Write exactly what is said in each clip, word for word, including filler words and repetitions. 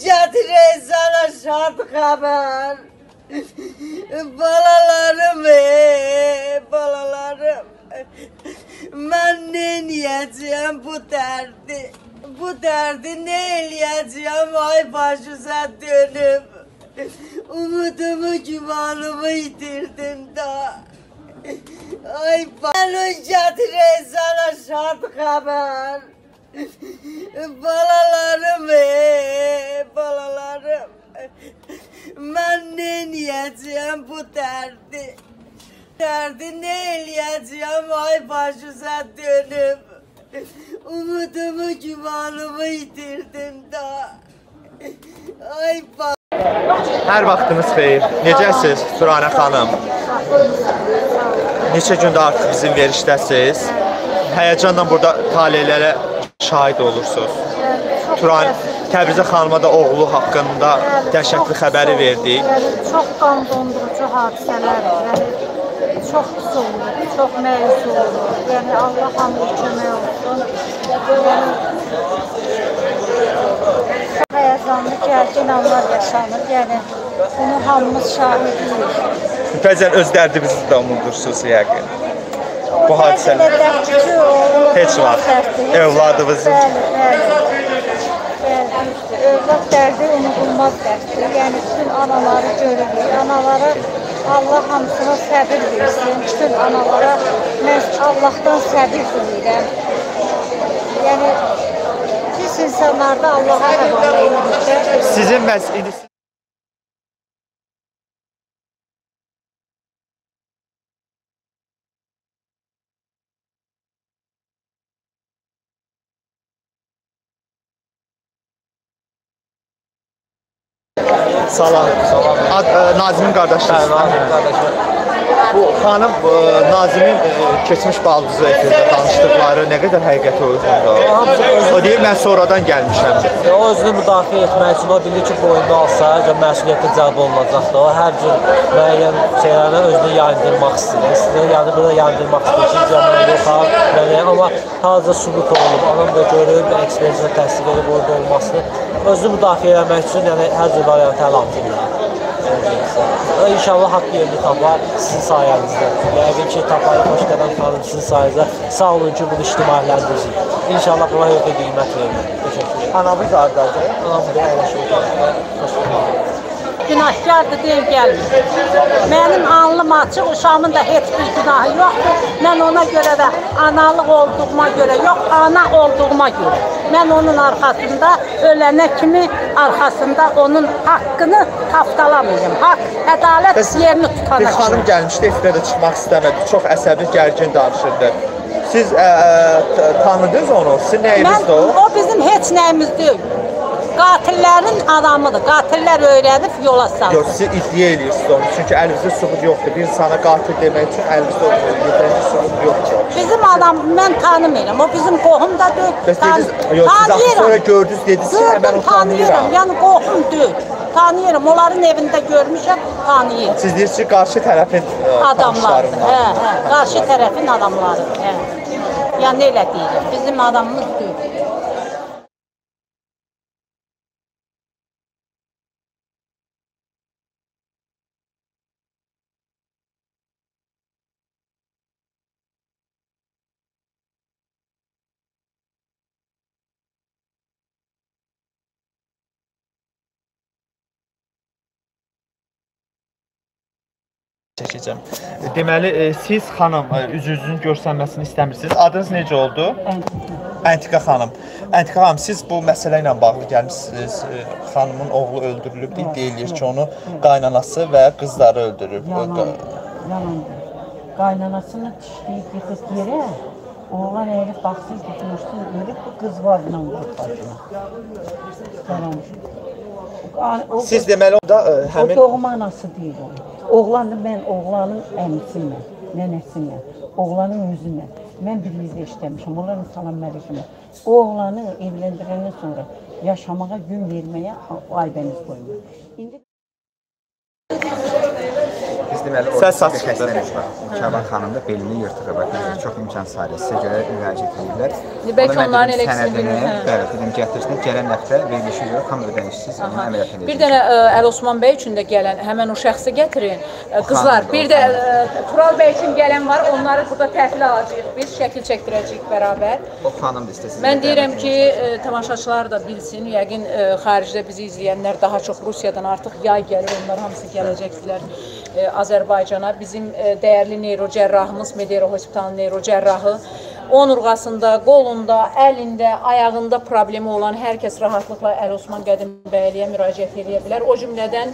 gətirək sana şad xəbər. Balalarım, ey, balalarım. Mən nə eləyəcəyəm bu dərdi? Bu dərdi nə eləyəcəyəm ay başıza dönüb? Umudumu, güvanımı itirdim daha. Ay balon gətirək sana şad xəbər. Balalarım, ey, balalarım. Mən nə eləyəcəyəm bu dərdi? Dərdi nə eləyəcəyəm ay başıza dönüb? Umudumu, güvanımı itirdim daha. Ay balon. Hər vaxtınız xeyir. Necəsiz Turanə xanım? Neçə gündə artıq bizim verişdəsiz? Həyəcanla burada taleylərə şahid olursunuz. Turan Təbrizə xanıma da oğlu haqqında dəhşətli xəbəri verdik. Çox qan dondurucu hadisələr, çox pis olur, çox məyus olur. Yəni Allah hamı kömək olsun. Həyəcanlı gərgin anlar yaşanır, yəni bunu hamımız şahidiyik. Müpəzən öz dərdimizi də umudursunuz yəqin. Bu hadisəni. Heç vaxt. Evladımızın. Övlad dərdi unudulmaz dərdi. Yəni bütün anaları görürük. Analara Allah hamısına səbir versin. Bütün analara mən Allahdan səbir diləyirəm. Yəni pis insanlarda Allaha həvalə edilir. Sizin məhz idisiniz. Salam. Ad Nazimin qardaşınız. Bu xanım Nazimin keçmiş baldızı efirdə danışdıqları nə qədər həqiqəti özündür? O deyir, mən sonradan gəlmişəm. O özünü müdafiə etmək üçün o bilir ki, boyunda alsa məsuliyyətə cəlb olunacaqdır. O hər cür müəyyən şeylərlə özünü yayındırmaq istəyir. Sizləri yadırda yayındırmaq istəyir ki, cəməni yoxaq, mələyən. Amma hazır sübut olunub, anam da görüb, ekspertizə təsdiq edib orada olmasını. Özünü müdafiə eləmək üçün hər cür variantı əl atırlar. İnşallah haqq yerini tapar sizin sayənizdə. Yəqin ki, taparı xoş qədəm xanım sizin sayənizdə. Sağ olun ki, bunu ictimailəndiririk. İnşallah buna yoxda qiymət verir. Teşəkkür edin. Anamı qardadır. Anamı da əyləşir. Günahkardır, deyim gəlmir. Mənim alnım açıq, uşağımın da heç bir günahı yoxdur. Mən ona görə də analıq olduğuma görə yox, ana olduğuma görə. Mən onun arxasında, ölənə kimi arxasında onun haqqını taftalamayım. Haqq, ədalət yerini tutana kimi. Bir xanım gəlmişdi, efirə də çıxmaq istəmədi. Çox əsəbi, gərgin danışırdı. Siz tanıdınız onu, sizin nəyinizdir o? O bizim heç nəyimiz deyil. Qatillərin adamıdır. Qatillər öyrədib yola salır. Yox, siz iddia edirsiniz onu. Çünki əlimizdə sübut yoxdur. Bir insana qatil demək üçün əlimizdə yeterli sübut yoxdur. Bizim adam, mən tanımıram. O bizim qohum da deyil. Yox, siz axı sonra gördünüz, dediniz ki, mən onu tanıyıram. Yəni qohum deyil. Tanıyıram. Onların evində görmüşəm, tanıyıram. Siz deyirsiniz ki, qarşı tərəfin tanışlarından. Hə, hə, qarşı tərəfin adamları. Yəni elə deyirik. Bizim adamımız deyil. Deməli, siz xanım üz-üzünün görsənməsini istəmirsiniz. Adınız necə oldu? Əntiqə xanım. Əntiqə xanım, siz bu məsələ ilə bağlı gəlmişsiniz. Xanımın oğlu öldürülüb, deyilir ki, onu qaynanası və qızları öldürüb. Yalandır. Qaynanasını dişləyib yıxıb yerə, oğlan əyilib, baxsız tutmuşsun, ölüb bu qız var ilə vurub. Siz deməli, o da həmin... O doğma anası deyil onu. Oğlandı, mən oğlanın əmisimlə, nənəsimlə, oğlanın özümlə. Mən bir yerdə işləmişəm, onların salam mələkimlə. O oğlanı evləndirəndən sonra yaşamağa gün verməyə aybəniz qoymuyor. deməli orada xəstəlik var. Kəvan xanım da belini yırtığı var. Çox imkan sayəsində sizə görə müraciət edirlər. Bəlkə onların elektrikini bəli, dedim gətirsinlər. Gələn həftə verilişi görə tam ödənişsiz əməliyyat edəcək. Bir dənə Əli Osman bəy üçün də gələn həmin o şəxsi gətirin. Qızlar, bir də Tural bəy üçün gələn var. Onları burada təhvil alacağıq. Biz şəkil çəkdirəcəyik bərabər. O xanım da istəsin. Mən deyirəm ki, tamaşaçılar da bilsin. Yəqin xaricdə bizi izləyənlər daha çox Rusiyadan artıq yay gəlir. Onlar hamısı gələcəkdirlər Azərbaycana. Bizim dəyərli neyrocərrahımız, Medero Hospitalının neyrocərrahı onurğasında, qolunda, əlində, ayağında problemi olan hər kəs rahatlıqla Əli Osman Qədimbəliyə müraciət edə bilər. O cümlədən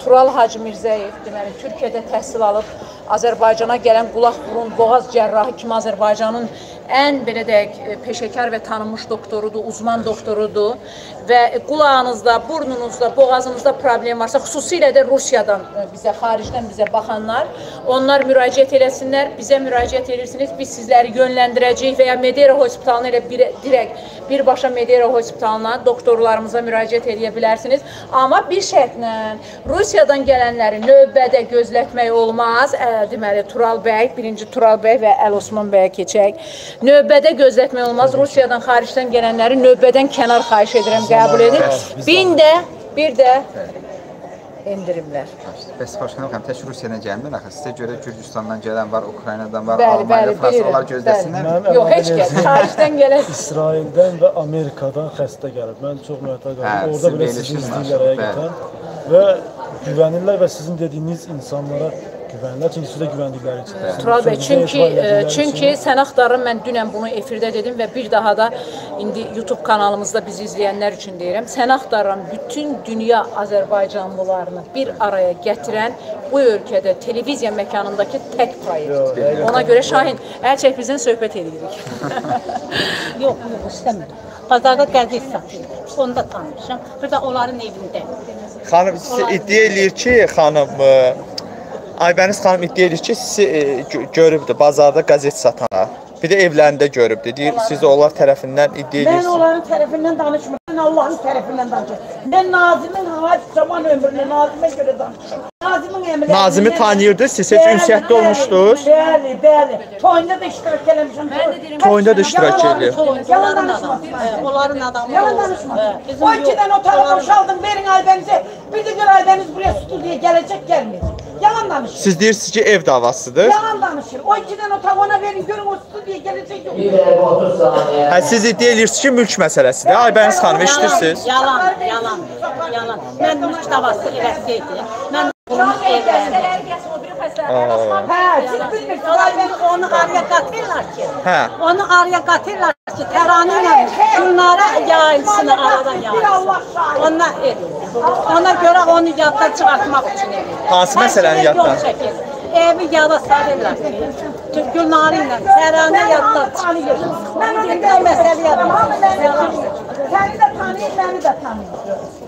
Tural Hacı Mirzəyev deməli Türkiyədə təhsil alıb Azərbaycana gələn qulaq burun boğaz cərrahı kimi Azərbaycanın ən belə deyək peşəkar və tanınmış doktorudur, uzman doktorudur və qulağınızda, burnunuzda, boğazınızda problem varsa, xüsusilə də Rusiyadan bizə, xaricdən bizə baxanlar, onlar müraciət eləsinlər, bizə müraciət edirsiniz, biz sizləri yönləndirəcəyik və ya Medero Hospitalına elə direkt birbaşa Medero Hospitalına, doktorlarımıza müraciət edə bilərsiniz. Amma bir şərtlə, Rusiyadan gələnləri növbədə gözlətmək olmaz, deməli Tural bəy, birinci Tural bəy və Əli Osman bəyə keçək. Növbədə gözlətmək olmaz. Rusiyadan, xaricdən gələnləri növbədən kənar xahiş edirəm, qəbul edin. Bin də, bir də endirimlər. Bəs Xoşqanım xanım, tək Rusiyadan gəlmir axı. Sizə görə Gürcüstandan gələn var, Ukraynadan var, Almaniyadan, Fransalar gözləsinlər. Yox, heç gəl, xaricdən gələn. İsraildən və Amerikadan xəstə gəlib. Mən çox mütəəqqid oldum. Orada belə sizin izləyirlərə getən və güvənirlər və sizin dediyiniz insanlara güvənlər, çünki sizə güvəndikləri üçün. Tural bəy, çünki Səni Axtarıram, mən dünən bunu efirdə dedim və bir daha da indi YouTube kanalımızda bizi izləyənlər üçün deyirəm. Səni Axtarıram bütün dünya Azərbaycanlılarını bir araya gətirən bu ölkədə televiziya məkanındakı tək proyektdir. Ona görə Şahin, əl çək bizdən söhbət edirik. Yox, istəmirəm. Pazarda qəzet satılır, onu da tanımışam. Bir də onların evində. Xanım, iddia eləyir ki, xanım, Aybəniz xanım iddia edir ki, sizi görübdür bazarda qəzet satana, bir də evlərində görübdür, deyir, siz onlar tərəfindən iddia edirsiniz. Mən onların tərəfindən danışmıram, mən Allahın tərəfindən danışıram. Mən Nazimin hacı zaman ömrünü Nazimə görə danışıram. Nazimi tanıyırdınız, siz heç ünsiyyətdə olmuşdunuz. Bəli, bəli. Toyunda da iştirak eləmişəm. Toyunda da iştirak eləyəm. Yalan danışma. Onların adamı. Yalan danışma. O ikiden o tarafa boşaldım, verin Aybənizə. Bir də gör Aybəniz buraya studiyaya gələcək, gəlməyəcək. Yalan danışır. Siz deyirsiniz ki, ev davasıdır. Yalan danışır. O ikiden o tavana verin, görün o studiyaya gələcək yox. Bir dəqiq otuz saniyə. Hə, siz iddia eləyirsiniz ki, mülk məsələsidir. Aybəniz xanım, eşitirsiniz. Yalan, yalan, yalan. Mən mülk davası eləsi idi. Bunun evlərindir. Hə, siz bilmirsiniz, onu araya qatırlar ki, onu araya qatırlar ki, təranı ilə bunlara yayılsın, aradan yayılsın. Ona görə onu yadda çıxartmaq üçün edir. Hansı məsələni yadda? Evi yada sarırlar ki, günləri ilə təranı yadda çıxır. Mən onu demək məsələ yadda. Səni də tanıyır, məni də tanıyır.